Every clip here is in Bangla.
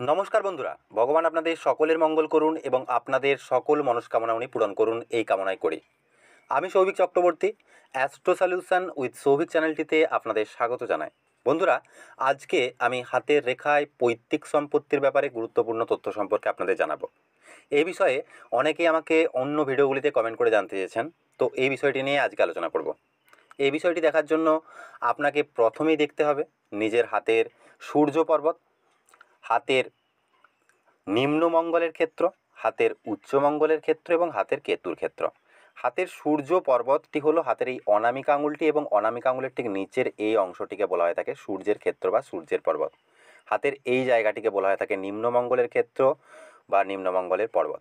नमस्कार बंधुरा भगवान आपनादेर सकलेर मंगल करुन एबं आपनादेर सकल मनस्कामना उनि पूरण करुन एई कामनाय करी। आमि Soubhik Chakraborty astro solution with Soubhik चैनलटिते आपनादेर स्वागत जानाई। बंधुरा आजके आमि हातेर रेखाय पैतृक सम्पत्तिर ब्यापारे गुरुत्वपूर्ण तथ्य सम्पर्के आपनादेर जानाबो। एई विषये अनेकेई आमाके अन्य भिडियोगुलिते कमेंट करे जानते चेयेछेन, तो एई विषयटी निये आजके आलोचना करब। एई विषयटी देखार जोन्नो आपनाके प्रथमेई देखते होबे निजेर हातेर सूर्य पर्वत, हाथेर निम्न मंगलेर क्षेत्र, हाथेर उच्च मंगलेर क्षेत्र और हाथेर केतुर क्षेत्र। हाथेर सूर्य पर्वतटी हलो हाथेर एई अनामिका आंगुलटी और अनामिका आंगुलेर ठीक नीचेर एई अंशटिके बला हय थाके सूर्येर क्षेत्र बा सूर्येर पर्वत। हाथेर एई जायगाटिके बला हय थाके निम्न मंगलेर क्षेत्र बा निम्न मंगलेर पर्वत।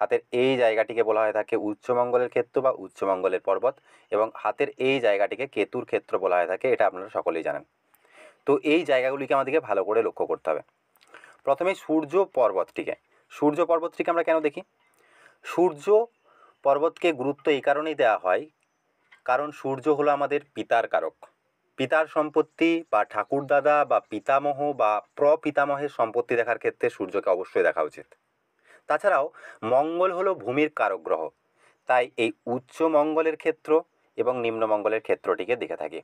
हाथेर एई जायगाटिके बला हय थाके उच्च मंगलेर क्षेत्र बा उच्च मंगलेर पर्वत और हाथेर एई जायगाटिके केतुर क्षेत्र बला हय थाके, एटा आपनारा सकलेई जानेन। तो एई जायगागुलिके आमादेरके भालो करे लक्ष्य करते हबे। प्रथमे सूर्य पर्वतटीके आमरा केन देखी? सूर्य पर्वत के गुरुत्व एई कारणे देया हय कारण सूर्य हलो आमादेर पितार कारक। पितार सम्पत्ति बा ठाकुरदादा बा पितामह बा प्रपितामहेर सम्पत्ति देखार क्षेत्रे सूर्यके अवश्यई देखा उचित। ताछाड़ाओ मंगल हलो भूमिर कारक ग्रह, ताई एई उच्च मंगलेर क्षेत्र एबं निम्न मंगलेर क्षेत्रटिके देखे थाकि।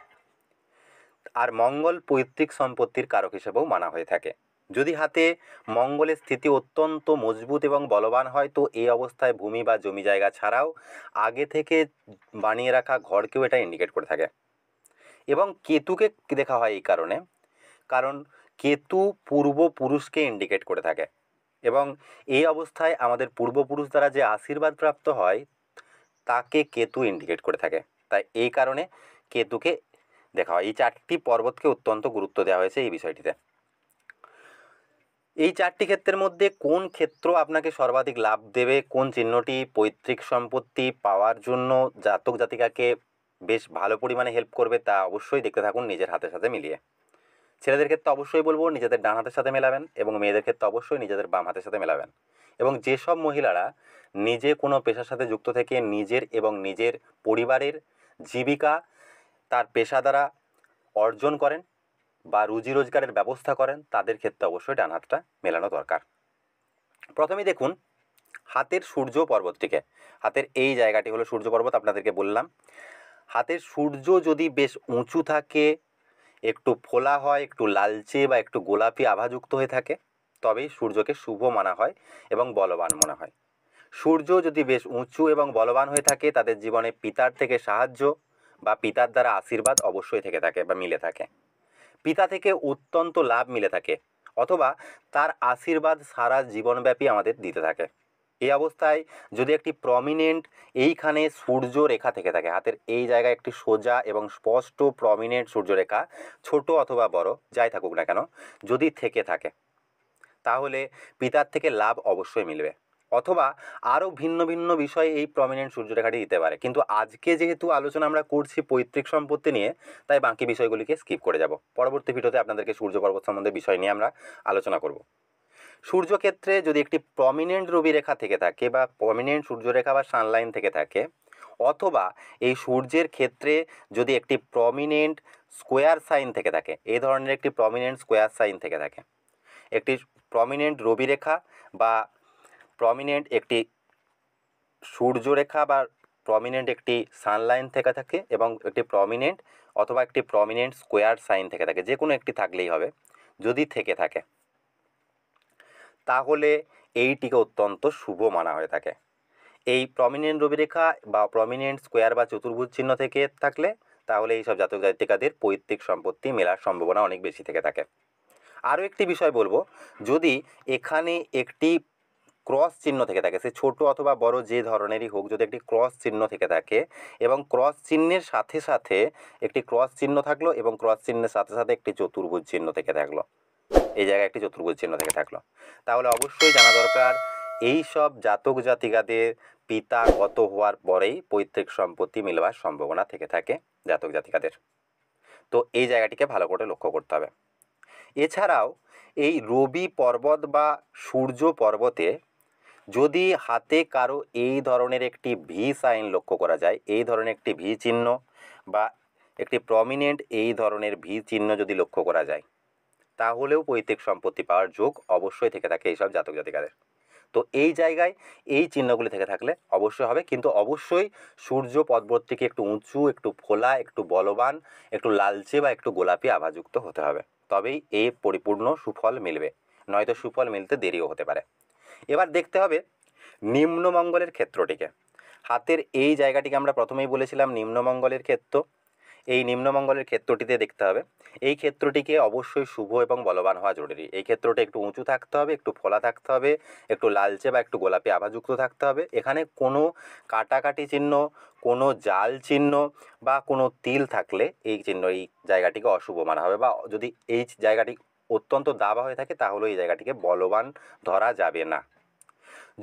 आर मंगल पैतृक सम्पत्तिर कारक हिसेबेओ माना हये थाके। यदि हाथे मंगलेर स्थिति अत्यंत मजबूत और बलवान है तो ये अवस्थाय भूमि बा जमी जायगा छाड़ाओ आगे थेके बानिये रखा घर के एटा इंडिकेट करे थाके। एबं केतु के देखा हय एई कारणे कारण केतु पूर्वपुरुष के इंडिकेट करे थाके एबं एई अवस्थाय आमादेर पूर्वपुरुष द्वारा जे आशीर्वाद प्राप्त हय ताके केतु इंडिकेट करे थाके। ताई एई कारणे केतु के देखा हय। एई चारटी पर्वत के अत्यंत गुरुत्व देওয়া হয়েছে এই বিষয়টিতে। এই চারটি ক্ষেত্রের মধ্যে কোন ক্ষেত্র আপনাকে সর্বাধিক লাভ দেবে, কোন চিহ্নটি পৈতৃক সম্পত্তি পাওয়ার জন্য জাতক জাতিকাকে বেশ ভালো পরিমাণে হেল্প করবে তা অবশ্যই দেখতে থাকুন নিজের হাতের সাথে মিলিয়ে। ছেলেদের ক্ষেত্রে অবশ্যই বলবো নিজেদের ডান হাতের সাথে মেলাবেন এবং মেয়েদের ক্ষেত্রে অবশ্যই নিজেদের বাম হাতের সাথে মেলাবেন। এবং যেসব মহিলারা নিজে কোনো পেশার সাথে যুক্ত থেকে নিজের এবং নিজের পরিবারের জীবিকা তার পেশা দ্বারা অর্জন করেন बा रुजी रोजगारेर व्यवस्था करें तादेर क्षेत्रे अवश्य डान हाथटा मेलानो दरकार। प्रथमेई देखुन हाथेर सूर्य पर्वतटिके। हाथेर एई जायगाटी हलो सूर्य पर्वत, आपनादेरके बोललाम। हाथेर सूर्य जदि बेश उंचू थाके, एकटू फोला हय, एकटू लालचे बा एकटू गोलापी आभायुक्त हये थाके तबेई सूर्यके शुभ माना हय एबं बलवान माना हय। सूर्य जदि बेश उंचू एबं बलवान हये थाके तादेर जीवने पितार थेके साहाज्य बा पितार द्वारा आशीर्वाद अवश्यई थेके थाके बा मिले थाके। पिता थेके अत्यंत लाभ मिले थाके अथवा तार आशीर्वाद सारा जीवनव्यापी आमादेर दिते थाके। एई अवस्थाय यदि एकटी प्रमिनेंट एइखाने सूर्य रेखा थेके थाके, हातेर एई जायगाय एकटी सोजा एबं स्पष्ट प्रमिनेंट सूर्य रेखा छोटो अथवा बड़ो जाई थाकुक ना केन यदि थेके थाके ताहले पितार थेके लाभ अवश्यई मिलबे। अथवा आरो भिन्न भिन्न विषय ये प्रमिनेंट सूर्य रेखाटी दिते पारे, किन्तु आज के जेहेतु आलोचना आमरा करछि पैतृक सम्पत्ति निये ताई बाकी विषयगुलिके स्किप करे जाब। परवर्ती भिडियोते आपनादेरके सूर्य पर्वत सम्बन्धे विषय निये आमरा आलोचना करब। सूर्य क्षेत्रे यदि एकटी प्रमिनेंट रवि रेखा थेके थाके बा प्रमिनेंट सूर्य रेखा बा सानलाइन थेके थाके अथवा एई सूर्येर क्षेत्रे यदि एकटी प्रमिनेंट स्कोयार साइन थेके थाके, एई धरनेर एकटी प्रमिनेंट स्कोयार साइन थेके थाके, एकटी प्रमिनेंट रवि रेखा बा प्रमिनेंट एक सूर्य रेखा बा प्रमिनेंट एक सानलाइन थेके थाके एबं एक प्रमिनेंट अथवा एक प्रमिनेंट स्कोयार साइन थेके थाके जेकोनो एकटी थाकलेई होबे यदि थेके थाके ताहले एइटिके अत्यंत शुभ माना हये थाके। एई प्रमिनेंट रवि रेखा बा प्रमिनेंट स्कोयार बा चतुर्भुज चिन्ह थेके थाकले ताहले एइ सब जातक जातिकादेर पैतृक सम्पत्ति मेलार सम्भावना अनेक बेशी थेके थाके। आरो एकटी विषय बोलबो यदि एखाने एकटी क्रस चिन्ह थेके थाके, से छोटो अथवा बड़ो जे धरनेरई होक यदि एकटी क्रस चिन्ह थेके थाके एबं क्रस चिन्हेर साथे साथे एकटी क्रस चिन्ह थाकलो एबं क्रस चिन्हेर साथे साथे एकटी चतुर्भुज चिन्ह थेके थाकलो, एई जायगाय एकटी चतुर्भुज चिन्ह थेके थाकलो ताहले अवश्यई जाना दरकार एई सब जातक जातिकादेर पिता गत होवार परेई पैतृक सम्पत्ति मिलवार सम्भावना थेके थाके जातक जातिकादेर। तो एई जायगाटिके भालो करे लक्ष्य करते हबे। एछाड़ाओ एई रवि पर्वत बा सूर्य पर्वते यदि हाथे कारो एई धरनेर एकटी भि साइन लक्ष्य करा जाए, एई धरनेर एकटी भि चिन्ह बा एकटी प्रमिनेंट एई धरनेर भि चिन्ह यदि लक्ष्य करा जाए তাহলেও পৈতৃক সম্পত্তি পাওয়ার যোগ অবশ্যই থেকে থাকে এইসব জাতক জাতিকাদের। তো এই জায়গায় এই চিহ্নগুলি থেকে থাকলে অবশ্যই হবে, কিন্তু অবশ্যই সূর্য পদবর্তীকে একটু উঁচু, একটু ফোলা, একটু বলবান, একটু লালচে বা একটু গোলাপি আভাযুক্ত হতে হবে, তবেই এই পরিপূর্ণ সুফল মিলবে, নয়তো সুফল মিলতে দেরিও হতে পারে। এবার দেখতে হবে নিম্নমঙ্গলের ক্ষেত্রটিকে। হাতের এই জায়গাটিকে আমরা প্রথমেই বলেছিলাম নিম্নমঙ্গলের ক্ষেত্র। এই নিম্নমঙ্গলের ক্ষেত্রটিতে দেখতে হবে এই ক্ষেত্রটিকে অবশ্যই শুভ এবং বলবান হওয়া জরুরি। এই ক্ষেত্রটি একটু উঁচু থাকতে হবে, একটু ফোলা থাকতে হবে, একটু লালচে বা একটু গোলাপি আভাযুক্ত থাকতে হবে। এখানে কোনো কাটাকাটি চিহ্ন, কোনো জাল চিহ্ন বা কোনো তিল থাকলে এই চিহ্ন এই জায়গাটিকে অশুভ মানা হবে, বা যদি এই জায়গাটি অত্যন্ত দাবা হয়ে থাকে তাহলে এই জায়গাটিকে বলবান ধরা যাবে না।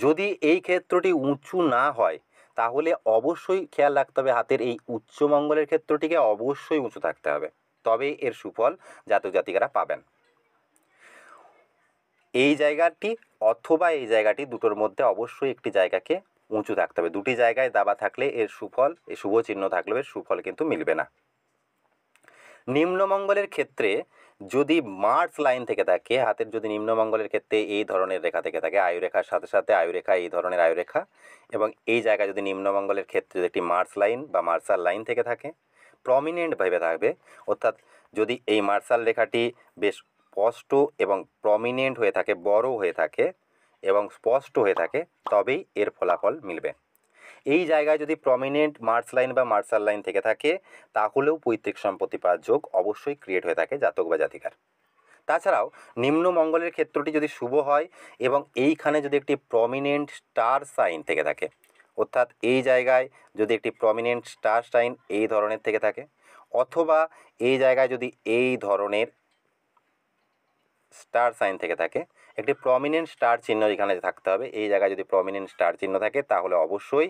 যদি এই ক্ষেত্রটি উঁচু না হয় তাহলে অবশ্যই খেয়াল রাখতে হবে হাতের এই উচ্চমঙ্গলের ক্ষেত্রটিকে অবশ্যই উঁচু থাকতে হবে, তবে এর সুফল জাতক জাতিকারা পাবেন। এই জায়গাটি অথবা এই জায়গাটি দুটোর মধ্যে অবশ্যই একটি জায়গাকে উঁচু থাকতে হবে। দুটি জায়গায় দাবা থাকলে এর সুফল, এই শুভ চিহ্ন থাকলেও এর সুফল কিন্তু মিলবে না। নিম্নমঙ্গলের ক্ষেত্রে যদি মার্স লাইন থেকে থাকে, হাতের যদি নিম্নমঙ্গলের ক্ষেত্রে এই ধরনের রেখা থেকে থাকে, আয়ুরেখার সাথে সাথে আয়ুরেখা, এই ধরনের আয়ুরেখা, এবং এই জায়গায় যদি নিম্নমঙ্গলের ক্ষেত্রে যদি একটি মার্স লাইন বা মার্সাল লাইন থেকে থাকে, প্রমিনেন্ট ভাবে থাকবে, অর্থাৎ যদি এই মার্সাল রেখাটি বেশ স্পষ্ট এবং প্রমিনেন্ট হয়ে থাকে, বড় হয়ে থাকে এবং স্পষ্ট হয়ে থাকে, তবেই এর ফলাফল মিলবে। এই জায়গায় যদি প্রমিনেন্ট মার্স লাইন বা মার্সাল লাইন থেকে থাকে তাহলেও পৈতৃক সম্পত্তি পাওয়ার যোগ অবশ্যই ক্রিয়েট হয়ে থাকে জাতক বা জাতিকার। তাছাড়াও নিম্নমঙ্গলের ক্ষেত্রটি যদি শুভ হয় এবং এইখানে যদি একটি প্রমিনেন্ট স্টার সাইন থেকে থাকে, অর্থাৎ এই জায়গায় যদি একটি প্রমিনেন্ট স্টার সাইন এই ধরনের থেকে থাকে, অথবা এই জায়গায় যদি এই ধরনের স্টার সাইন থেকে থাকে, একটি প্রমিনেন্ট স্টার চিহ্ন এখানে থাকতে হবে, এই জায়গায় যদি প্রমিনেন্ট স্টার চিহ্ন থাকে তাহলে অবশ্যই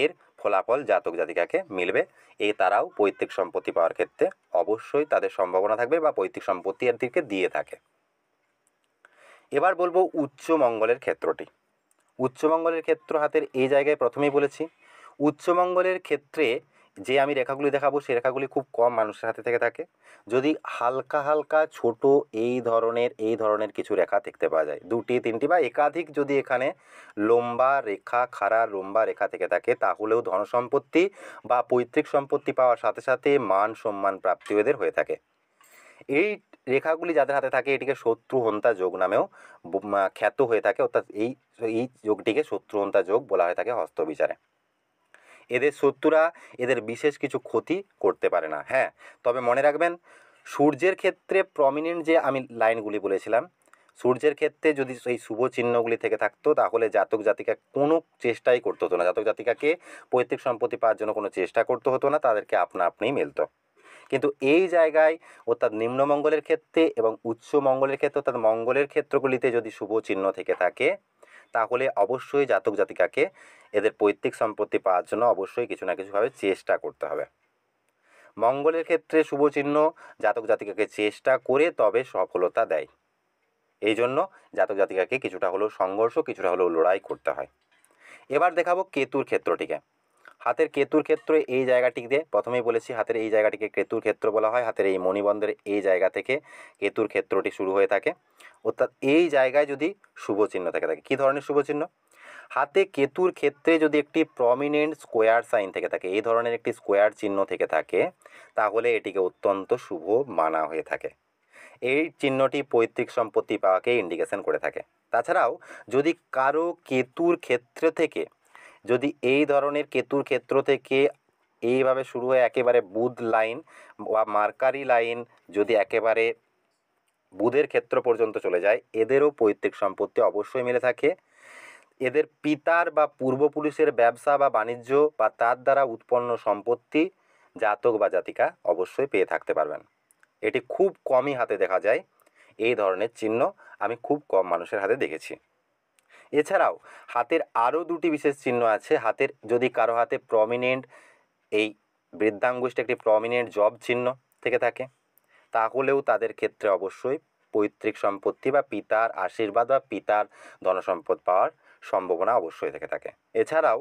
এর ফলাফল জাতক জাতিকাকে মিলবে। এই তারাও পৈতৃক সম্পত্তি পাওয়ার ক্ষেত্রে অবশ্যই তাদের সম্ভাবনা থাকবে বা পৈতৃক সম্পত্তি এর দিকে দিয়ে থাকে। এবার বলবো উচ্চমঙ্গলের ক্ষেত্রটি। উচ্চমঙ্গলের ক্ষেত্র হাতের এই জায়গায় প্রথমেই বলেছি। উচ্চমঙ্গলের ক্ষেত্রে যে আমি রেখাগুলি দেখাবো সেই রেখাগুলি খুব কম মানুষের হাতে থেকে থাকে। যদি হালকা হালকা ছোট এই ধরনের কিছু রেখা দেখতে পাওয়া যায়, দুটি তিনটি বা একাধিক, যদি এখানে লম্বা রেখা, খাড়া লম্বা রেখা থেকে থাকে, তাহলেও ধন সম্পত্তি বা পৈতৃক সম্পত্তি পাওয়ার সাথে সাথে মান সম্মান প্রাপ্তি এদের হয়ে থাকে। এই রেখাগুলি যাদের হাতে থাকে এটিকে শত্রুহন্তা যোগ নামেও খ্যাত হয়ে থাকে, অর্থাৎ এই যোগটিকে শত্রুহন্তা যোগ বলা হয়ে থাকে হস্তবিচারে। এদের শত্রুরা এদের বিশেষ কিছু ক্ষতি করতে পারে না। হ্যাঁ, তবে মনে রাখবেন সূর্যের ক্ষেত্রে প্রমিনেন্ট যে আমি লাইনগুলি বলেছিলাম, সূর্যের ক্ষেত্রে যদি সেই শুভ চিহ্নগুলি থেকে থাকতো তাহলে জাতক জাতিকা কোনো চেষ্টাই করতে হতো না, জাতক জাতিকাকে পৈতৃক সম্পত্তি পাওয়ার জন্য কোনো চেষ্টা করতে হতো না, তাদেরকে আপনা আপনিই মিলতো। কিন্তু এই জায়গায় অর্থাৎ নিম্নমঙ্গলের ক্ষেত্রে এবং উচ্চমঙ্গলের ক্ষেত্রে অর্থাৎ মঙ্গলের ক্ষেত্রগুলিতে যদি শুভ চিহ্ন থেকে থাকে তাহলে অবশ্যই জাতক জাতিকাকে এদের পৈতৃক সম্পত্তি পাওয়ার জন্য অবশ্যই কিছু না কিছুভাবে চেষ্টা করতে হবে। মঙ্গলের ক্ষেত্রে শুভ চিহ্ন জাতক জাতিকাকে চেষ্টা করে তবে সফলতা দেয়, এই জন্য জাতক জাতিকাকে কিছুটা হলেও সংঘর্ষ, কিছুটা হলেও লড়াই করতে হয়। এবার দেখাবো কেতুর ক্ষেত্রটিকে। হাতের কেতুর ক্ষেত্র এই জায়গাটিকে প্রথমেই বলেছি, হাতের এই জায়গাটিকে কেতুর ক্ষেত্র বলা হয়। হাতের এই মণিবন্ধের এই জায়গা থেকে কেতুর ক্ষেত্রটি শুরু হয়ে থাকে, অর্থাৎ এই জায়গায় যদি শুভ চিহ্ন থেকে থাকে। কী ধরনের শুভ চিহ্ন? হাতে কেতুর ক্ষেত্রে যদি একটি প্রমিনেন্ট স্কোয়ার সাইন থেকে থাকে, এই ধরনের একটি স্কোয়ার চিহ্ন থেকে থাকে, তাহলে এটিকে অত্যন্ত শুভ মানা হয়ে থাকে। এই চিহ্নটি পৈতৃক সম্পত্তি পাওয়াকে ইন্ডিকেশন করে থাকে। তাছাড়াও যদি কারো কেতুর ক্ষেত্র থেকে যদি এই ধরনের কেতুর ক্ষেত্র থেকে এইভাবে শুরু হয় একেবারে বুধ লাইন বা মার্কারি লাইন, যদি একেবারে বুধের ক্ষেত্র পর্যন্ত চলে যায়, এদেরও পৈতৃক সম্পত্তি অবশ্যই মিলে থাকে। এদের পিতার বা পূর্বপুরুষের ব্যবসা বা বাণিজ্য বা তার দ্বারা উৎপন্ন সম্পত্তি জাতক বা জাতিকা অবশ্যই পেয়ে থাকতে পারবেন। এটি খুব কমই হাতে দেখা যায়, এই ধরনের চিহ্ন আমি খুব কম মানুষের হাতে দেখেছি। এছাড়াও হাতের আরও দুটি বিশেষ চিহ্ন আছে। হাতের যদি কারো হাতে প্রমিনেন্ট এই বৃদ্ধাঙ্গুষ্ঠে একটি প্রমিনেন্ট জব চিহ্ন থেকে থাকে, তাহলেও তাদের ক্ষেত্রে অবশ্যই পৈতৃক সম্পত্তি বা পিতার আশীর্বাদ বা পিতার ধনসম্পদ পাওয়ার সম্ভাবনা অবশ্যই থেকে থাকে। এছাড়াও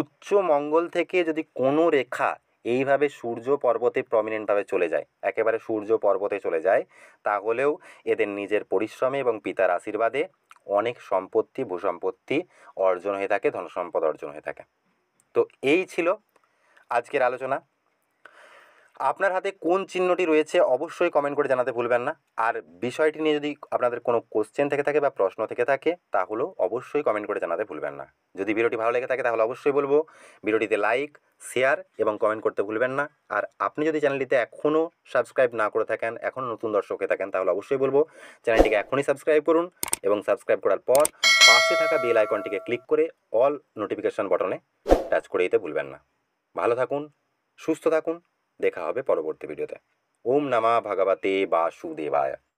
উচ্চমঙ্গল থেকে যদি কোনো রেখা এইভাবে সূর্য পর্বতে প্রমিনেন্টভাবে চলে যায়, একেবারে সূর্য পর্বতে চলে যায়, তাহলেও এদের নিজের পরিশ্রমে এবং পিতার আশীর্বাদে অনেক সম্পত্তি ভূসম্পত্তি অর্জন হয়ে থাকে, ধনসম্পদ অর্জন হয়ে থাকে। তো এই ছিল আজকের আলোচনা। আপনার হাতে কোন চিহ্নটি রয়েছে অবশ্যই কমেন্ট করে জানাতে ভুলবেন না। আর বিষয়টি নিয়ে যদি আপনাদের কোনো কোশ্চেন থেকে থাকে বা প্রশ্ন থেকে থাকে তাহলেও অবশ্যই কমেন্ট করে জানাতে ভুলবেন না। যদি ভিডিওটি ভালো লেগে থাকে তাহলে অবশ্যই বলবো ভিডিওটিতে লাইক, শেয়ার এবং কমেন্ট করতে ভুলবেন না। আর আপনি যদি চ্যানেলটিতে এখনও সাবস্ক্রাইব না করে থাকেন, এখনও নতুন দর্শক হয়ে থাকেন, তাহলে অবশ্যই বলবো চ্যানেলটিকে এখনই সাবস্ক্রাইব করুন এবং সাবস্ক্রাইব করার পর পাশে থাকা বেল আইকনটিকে ক্লিক করে অল নোটিফিকেশান বাটনে টাচ করে দিতে ভুলবেন না। ভালো থাকুন, সুস্থ থাকুন, দেখা হবে পরবর্তী ভিডিওতে। ওম নমঃ ভগবতে বাসুদেবায়।